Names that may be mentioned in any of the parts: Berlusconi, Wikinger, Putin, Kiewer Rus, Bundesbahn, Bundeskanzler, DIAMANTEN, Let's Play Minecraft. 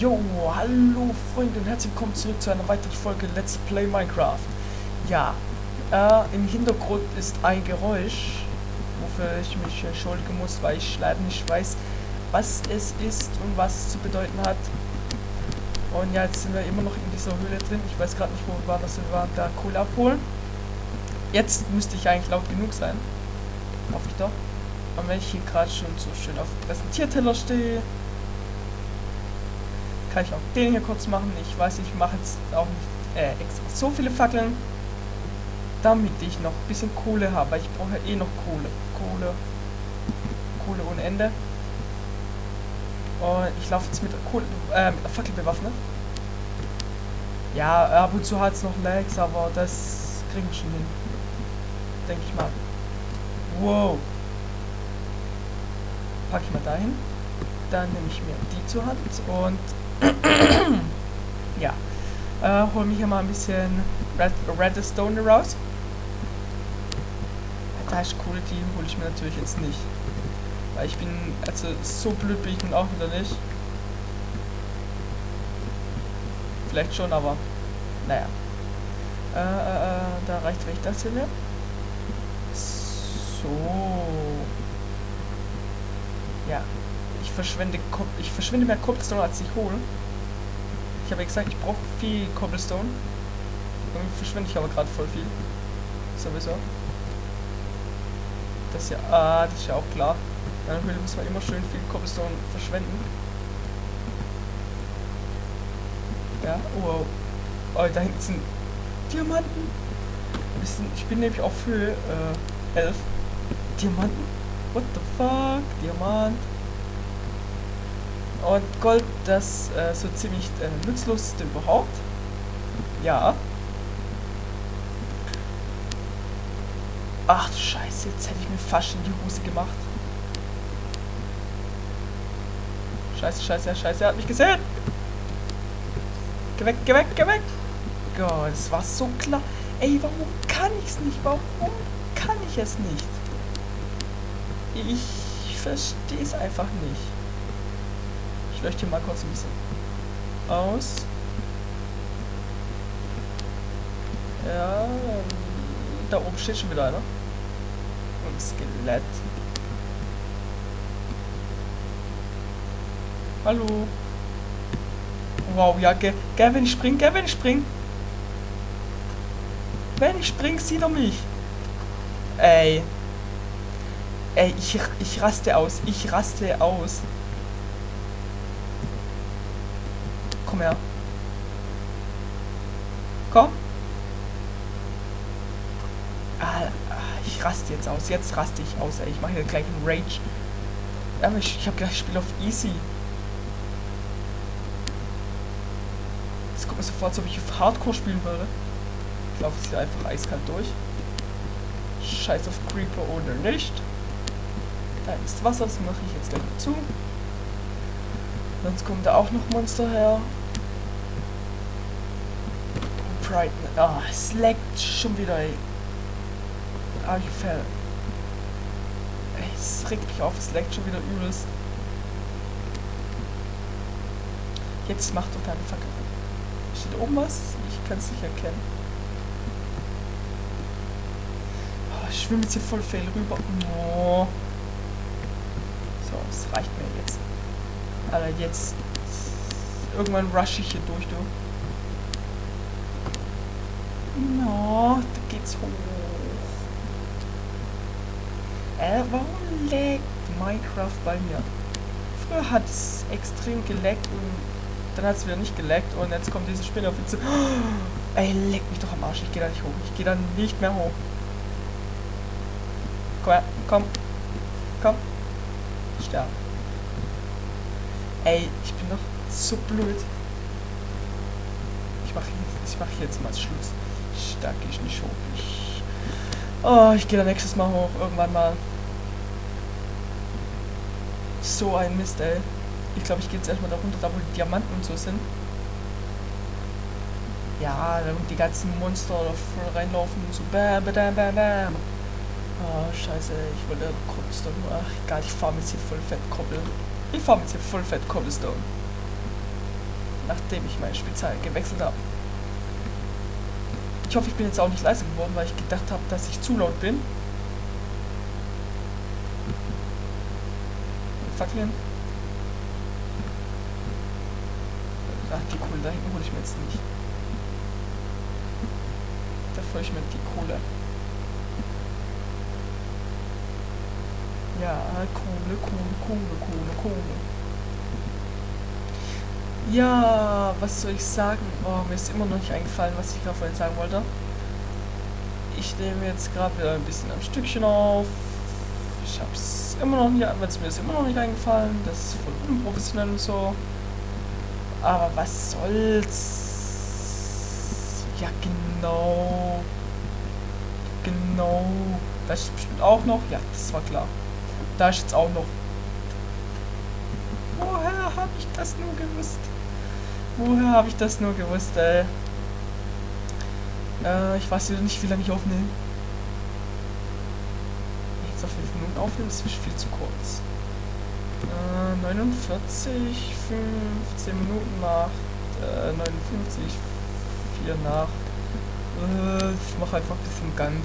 Jo, hallo Freunde und herzlich willkommen zurück zu einer weiteren Folge Let's Play Minecraft. Ja, im Hintergrund ist ein Geräusch, wofür ich mich entschuldigen muss, weil ich leider nicht weiß, was es ist und was es zu bedeuten hat. Und ja, jetzt sind wir immer noch in dieser Höhle drin. Ich weiß gerade nicht, wo wir waren, dass wir waren, da Kohle abholen. Jetzt müsste ich eigentlich laut genug sein. Hoffe ich doch. Und wenn ich hier gerade schon so schön auf dem Präsentierteller stehe, kann ich auch den hier kurz machen. Ich weiß, ich mache jetzt auch nicht extra so viele Fackeln, damit ich noch ein bisschen Kohle habe. Ich brauche ja eh noch Kohle. Kohle ohne Ende. Und ich laufe jetzt mit der Fackel bewaffnet. Ja, ab und zu hat es noch Lags, aber das kriegen wir schon hin. Denke ich mal. Wow. Packe ich mal dahin. Dann nehme ich mir die zur Hand und ja, hole mir hier mal ein bisschen Redstone raus. Das ist cool, die hole ich mir natürlich jetzt nicht. Weil ich bin, also so blöd bin ich nun auch wieder nicht. Vielleicht schon, aber naja. Da reicht vielleicht das hier mehr. So. Ja. Ich verschwende mehr Cobblestone, als ich hole. Ich habe ja gesagt, ich brauche viel Cobblestone. Irgendwie verschwinde ich aber gerade voll viel. Sowieso. Das ist ja auch klar. In einer Höhle muss man immer schön viel Cobblestone verschwenden. Ja, wow. Oh, da hinten sind Diamanten. Ich bin nämlich auf Höhe 11. Diamanten? What the fuck? Diamant. Und Gold, das so ziemlich nutzloseste überhaupt. Ja. Ach du Scheiße, jetzt hätte ich mir fast in die Hose gemacht. Scheiße, Scheiße, Scheiße, er hat mich gesehen. Geh weg, geh weg, geh weg. Gott, das war so klar. Ey, warum kann ich es nicht? Warum kann ich es nicht? Ich verstehe es einfach nicht. Ich leuchte hier mal kurz ein bisschen aus. Ja, da oben steht schon wieder einer. Und ein Skelett. Hallo. Wow, ja, gell, wenn ich spring, gell, wenn ich spring. Wenn ich spring, sieht er mich. Ey. Ey, ich raste aus, Komm her. Komm. Ich raste jetzt aus. Jetzt raste ich aus, ey. Ich mache hier gleich einen Rage. Aber ich habe gleich Spiel auf Easy. Jetzt guck mal sofort, ob ich auf Hardcore spielen würde. Ich laufe jetzt hier einfach eiskalt durch. Scheiß auf Creeper oder nicht. Da ist Wasser, das mache ich jetzt gleich zu. Sonst kommen da auch noch Monster her. Brighton. Ah, es laggt schon wieder, ey. Ah, ich fell. Ey, es regt mich auf, es laggt schon wieder übelst. Jetzt macht doch deine Fackel. Steht da oben was? Ich kann es nicht erkennen. Oh, ich schwimme jetzt hier voll fehl rüber. Oh. So, es reicht mir jetzt. Alter, jetzt. Irgendwann rush ich hier durch, du. No, da geht's hoch. Warum laggt Minecraft bei mir? Früher hat es extrem geleckt und dann hat es wieder nicht geleckt und jetzt kommt diese Spinne auf mich zu. Oh, ey, leck mich doch am Arsch. Ich gehe da nicht hoch. Ich gehe da nicht mehr hoch. Komm her, komm. Komm. Sterb. Ey, ich bin doch so blöd. Ich mach jetzt mal Schluss. Da gehe ich nicht hoch. Oh, ich gehe da nächstes Mal hoch. Irgendwann mal. So ein Mist, ey. Ich glaube, ich gehe jetzt erstmal da runter, da wo die Diamanten und so sind. Ja, damit die ganzen Monster voll reinlaufen und so bam, bam, bam, bam. Oh, scheiße, ich wollte Cobblestone. Ach, egal, ich farm jetzt hier voll fett Cobblestone. Nachdem ich meine Spezial gewechselt habe. Ich hoffe, ich bin jetzt auch nicht leise geworden, weil ich gedacht habe, dass ich zu laut bin. Fackeln. Ach, die Kohle, da hinten hole ich mir jetzt nicht. Da freue ich mir die Kohle. Ja, Kohle. Ja, was soll ich sagen? Oh, mir ist immer noch nicht eingefallen, was ich gerade vorhin sagen wollte. Ich nehme jetzt gerade wieder ein bisschen am Stückchen auf. Ich hab's immer noch nicht, weil es mir immer noch nicht eingefallen. Das ist voll unprofessionell und so. Aber was soll's? Ja, genau. Das ist bestimmt auch noch. Ja, das war klar. Da ist jetzt auch noch. Woher habe ich das nur gewusst? Ey? Ich weiß wieder nicht, wie lange ich aufnehme. Jetzt auf 5 Minuten aufnehmen, das ist viel zu kurz. 49, 15 Minuten nach 59, 4 nach. Ich mache einfach ein bisschen ganz.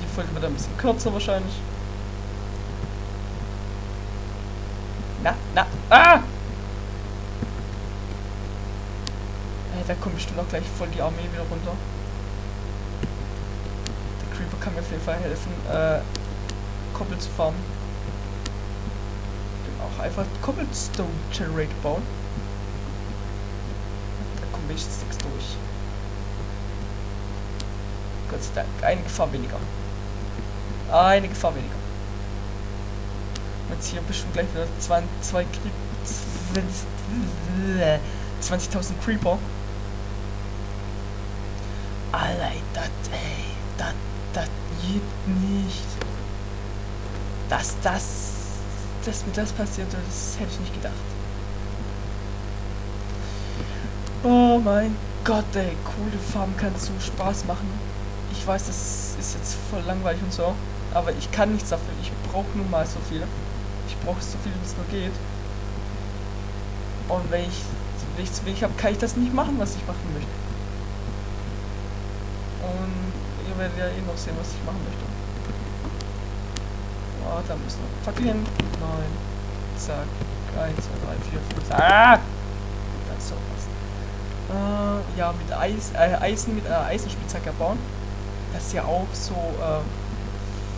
Die Folge wird ein bisschen kürzer wahrscheinlich. Ah! Da kommt bestimmt auch gleich voll die Armee wieder runter. Der Creeper kann mir auf jeden Fall helfen, Koppel zu farmen. Ich kann auch einfach Cobblestone Generator bauen. Da komme ich jetzt nichts durch. Gott sei Dank, eine Gefahr weniger. Jetzt hier bestimmt gleich wieder 20.000 Creeper. Allein das, ey, das geht nicht. Dass mir das passiert, das hätte ich nicht gedacht. Oh mein Gott, ey, coole Farm kann so Spaß machen. Ich weiß, das ist jetzt voll langweilig und so, aber ich kann nichts dafür. Ich brauche nun mal so viel. Ich brauche so viel, wie es nur geht. Und wenn ich nichts wenig habe, kann ich das nicht machen, was ich machen möchte. Und ihr werdet ja eh noch sehen, was ich machen möchte. Oh, da müssen wir fackeln. 9. Zack. 1, 2, 3, 4, 5. Ah! Das ist doch was. Ja, mit Eisenspitzhacke bauen. Das ist ja auch so,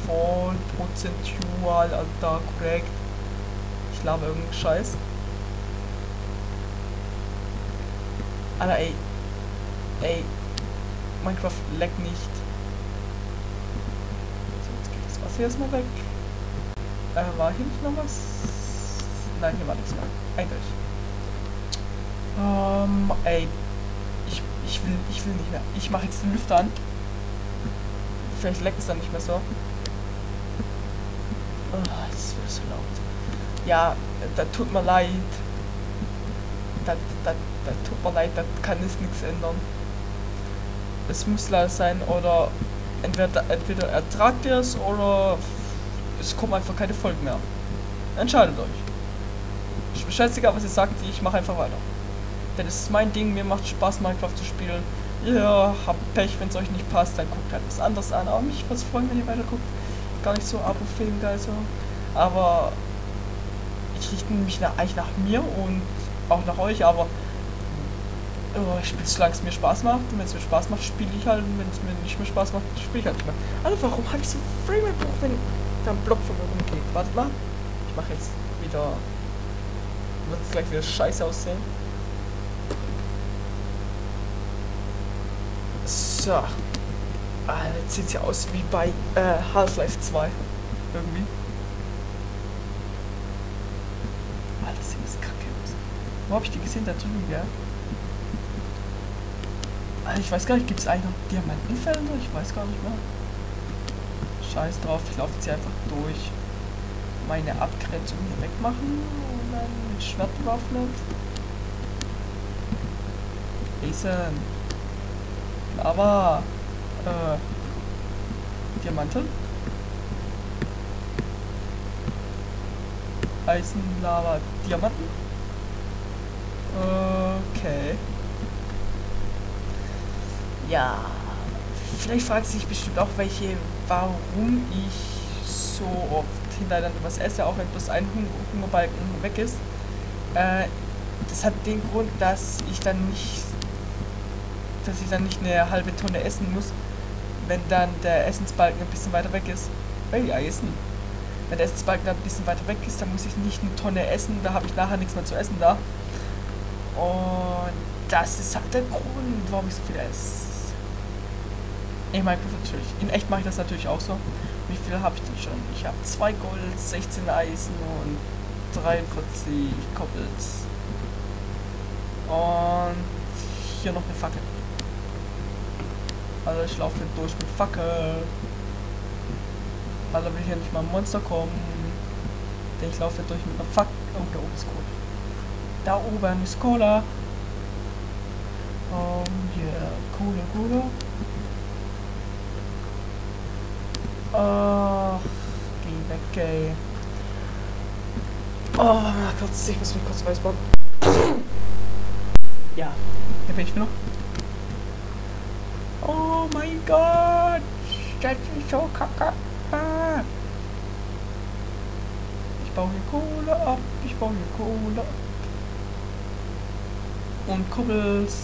voll prozentual, Alter, korrekt. Ich labe irgendeinen Scheiß. Alter, ey. Minecraft leckt nicht. So, jetzt geht das Wasser erstmal weg. War hier nicht noch was? Nein, hier war nichts mehr. Eindeutig. Ey. Ich will nicht mehr. Ich mache jetzt den Lüfter an. Vielleicht leckt es dann nicht mehr so. Oh, das wird so laut. Ja, da tut mir leid. Da tut mir leid, da kann es nichts ändern. Es muss leider sein, oder entweder ertragt ihr es, oder es kommen einfach keine Folgen mehr. Entscheidet euch. Ich scheiße egal, was ihr sagt, ich mache einfach weiter. Denn es ist mein Ding, mir macht Spaß, Minecraft zu spielen. Ihr habt Pech, wenn es euch nicht passt, dann guckt halt was anderes an. Aber mich was freuen, wenn ihr weiter guckt. Gar nicht so Abo-Film geil so. Aber ich richte mich eigentlich nach mir und auch nach euch, aber ich spiele, solange es mir Spaß macht. Und wenn es mir Spaß macht, spiele ich halt. Und wenn es mir nicht mehr Spaß macht, spiele ich halt nicht mehr. Also warum habe ich so ein Frame-Buch, wenn da ein Block von mir rumgeht? Wartet mal. Ich mache jetzt wieder. Wird es gleich wieder scheiße aussehen. So. Jetzt sieht es ja aus wie bei Half-Life 2. Irgendwie. Alter, das Ding ist kacke. Wo habe ich die gesehen? Da drüben, gell? Alter, ich weiß gar nicht, gibt es eigentlich noch Diamantenfelder? Ich weiß gar nicht mehr. Scheiß drauf, ich laufe jetzt hier einfach durch. Meine Abgrenzung hier wegmachen und dann mit Schwert bewaffnet. Lesen. Aber Diamanten, Eisen, Lava, Diamanten. Okay. Ja. Vielleicht fragt sich bestimmt auch welche, warum ich so oft hintereinander was esse, auch wenn bloß ein Hungerbalken weg ist. Das hat den Grund, dass ich dann nicht eine halbe Tonne essen muss, wenn dann der Essensbalken ein bisschen weiter weg ist. Wenn der Essensbalken dann ein bisschen weiter weg ist, dann muss ich nicht eine Tonne essen, da habe ich nachher nichts mehr zu essen da. Und das ist halt der Grund, warum ich so viel esse. In Minecraft natürlich. In echt mache ich das natürlich auch so. Wie viel habe ich denn schon? Ich habe 2 Gold, 16 Eisen und 43 Koppels. Und hier noch eine Fackel. Also ich laufe durch mit Fackel. Also will hier nicht mal ein Monster kommen. Denn ich laufe durch mit einer Fackel. Oh, da oben ist Kohle. Da oben ist Cola. Oh yeah, Kohle, Kohle. Oh, geh weg, ey. Oh Gott, ich muss mich kurz weiß bauen. Ja, hier bin ich noch. Oh mein Gott, das ist so kacke. Ich baue hier Kohle ab, ich baue hier Kohle ab. Und Koppels.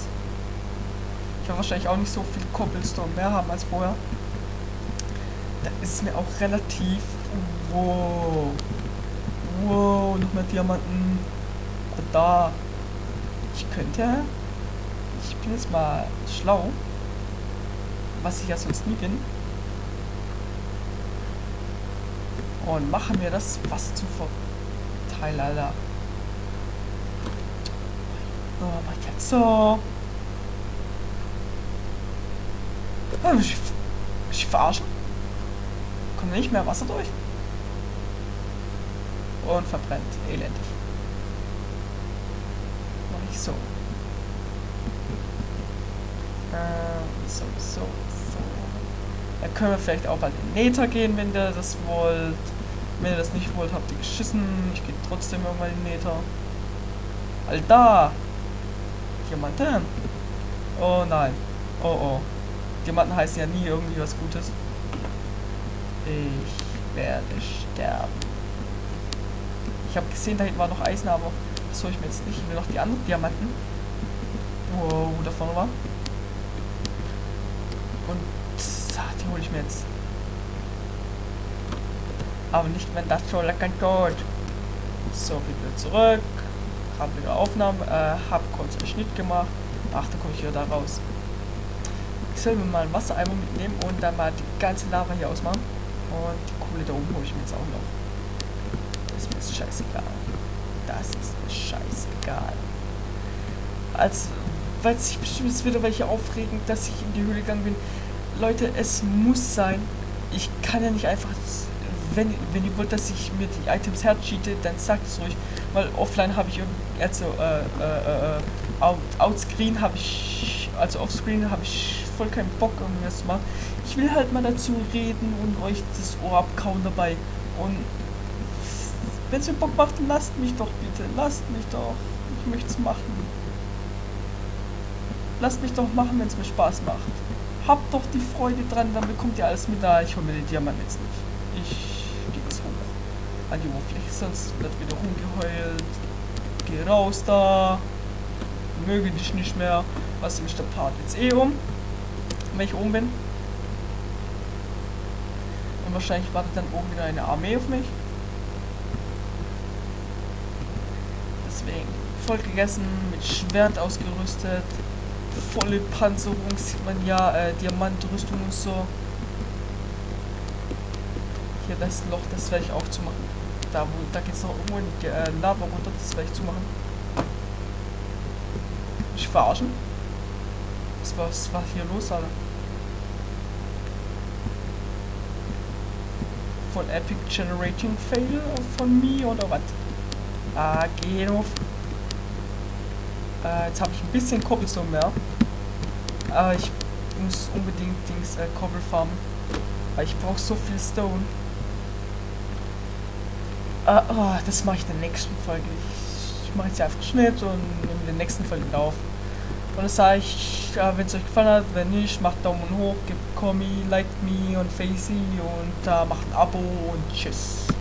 Ich werde wahrscheinlich auch nicht so viel Koppelstone mehr haben als vorher. Da ist mir auch relativ... Wow. Wow, noch mehr Diamanten. Und da... Ich könnte... Ich bin jetzt mal schlau. Was ich ja sonst nie bin. Und mache mir das Wasser zum Vorteil, Alter. So, mach ich jetzt so. Ich verarschen. Kommt nicht mehr Wasser durch. Und verbrennt. Elendig. Mach ich so. So. Da können wir vielleicht auch bald in Nether gehen, wenn ihr das wollt. Wenn ihr das nicht wollt, habt ihr geschissen. Ich gehe trotzdem irgendwann in Nether. Alter! Diamanten! Oh nein. Oh oh. Diamanten heißen ja nie irgendwie was Gutes. Ich werde sterben. Ich habe gesehen, da hinten war noch Eisen, aber das hole ich mir jetzt nicht. Ich will noch die anderen Diamanten. Wow, da vorne war. Und die hole ich mir jetzt. Aber nicht, wenn das so lecker tut. So, wieder zurück. Hab wieder Aufnahmen. Hab kurz einen Schnitt gemacht. Ach, da komme ich wieder da raus. Ich soll mir mal einen Wassereimer mitnehmen und dann mal die ganze Lava hier ausmachen. Und die Kohle da oben hole ich mir jetzt auch noch. Das ist mir jetzt scheißegal. Das ist mir scheißegal. Also, weil sich bestimmt jetzt wieder welche aufregen, dass ich in die Höhle gegangen bin. Leute, es muss sein. Ich kann ja nicht einfach... Wenn ihr wollt, dass ich mir die Items hercheate, dann sagt es ruhig. Weil offline habe ich irgendwie... Also, outscreen habe ich... Also offscreen habe ich voll keinen Bock, irgendwas zu machen. Ich will halt mal dazu reden und euch das Ohr abkauen dabei. Und... Wenn es mir Bock macht, lasst mich doch bitte. Lasst mich doch. Ich möchte es machen. Lasst mich doch machen, wenn es mir Spaß macht. Habt doch die Freude dran, dann bekommt ihr alles mit da. Ich hole mir den Diamanten jetzt nicht. Ich gehe jetzt hoch an die Oberfläche, sonst wird wieder rumgeheult. Geh raus da. Möge dich nicht mehr. Was ist der Part jetzt eh um? Wenn ich oben bin. Und wahrscheinlich wartet dann oben wieder eine Armee auf mich. Deswegen voll gegessen, mit Schwert ausgerüstet. Volle Panzerung sieht man ja, Diamantrüstung und so. Hier das Loch, das werde ich auch zumachen. Da geht es noch irgendwo in die Lava runter, das werde ich zumachen. Ich verarschen? Was war hier los, Alter? Von Epic Generating Fail von mir oder was? Ah, geh auf. Jetzt habe ich ein bisschen Cobblestone mehr. Aber ich Ich muss unbedingt Cobble farmen. Weil ich brauche so viel Stone. Das mache ich in der nächsten Folge. Ich mache jetzt hier einfach einen Schnitt und nehme den nächsten Folge auf. Und das sage ich, wenn es euch gefallen hat, wenn nicht, macht Daumen hoch, gebt Kommi, liked me und Facey und macht ein Abo und tschüss.